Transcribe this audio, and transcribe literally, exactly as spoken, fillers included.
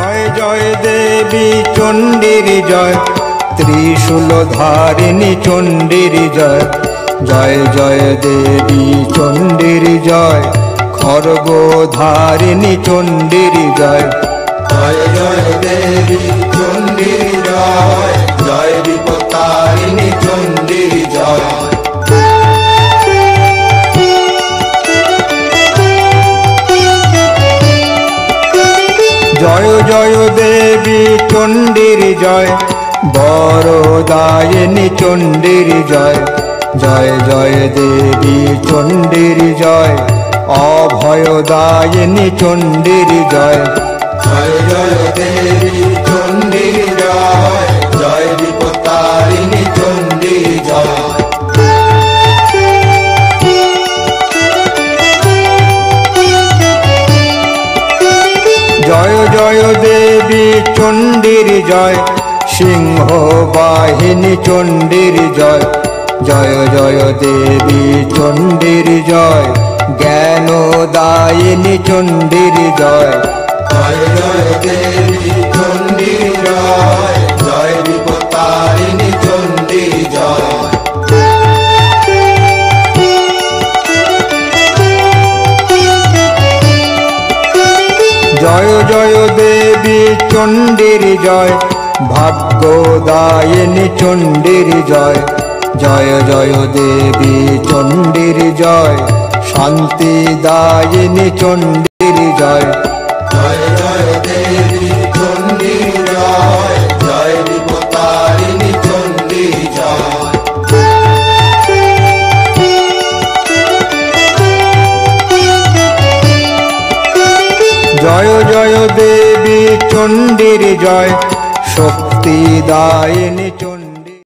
জয় জয় দেবী চণ্ডীর জয়, ত্রিশূলধারিণী চণ্ডীর জয়, জয় জয় দেবী চণ্ডীর জয়, খড়গধারিণী চণ্ডীর জয়, জয় জয় দেবী চণ্ডীর জয়, জয় বিপত্তারিণী চণ্ডীর জয়। জয় জয় দেবী চণ্ডীর জয়, বরদায়িনী চণ্ডীর জয়, জয় জয় দেবী চণ্ডীর জয়, অভয়দায়িনী চণ্ডীর জয়, জয় জয় দেবী চণ্ডীর জয়, জয় বিপত্তারিণী চণ্ডীর জয়। জয় জয় দেবী চণ্ডীর জয়, সিংহ বাহিনী চণ্ডীর জয়, জয় জয় দেবী চণ্ডীর জয়, জ্ঞানদায়িনী চণ্ডীর জয়, জয় জয় দেবী চণ্ডীর জয়, জয় বিপত্তারিণী চণ্ডীর জয়। জয় জয় দেবী চণ্ডীর জয়, ভাগ্যদায়িনী চণ্ডীর জয়, জয় জয় দেবী চণ্ডীর জয়, শান্তিদায়িনী চণ্ডীর জয়, জয় জয় দেবী চণ্ডীর জয়, জয় বিপত্তারিণী চণ্ডীর জয়। জয় জয় দেবী চণ্ডীর জয়, শক্তিদায়িনী চণ্ডী।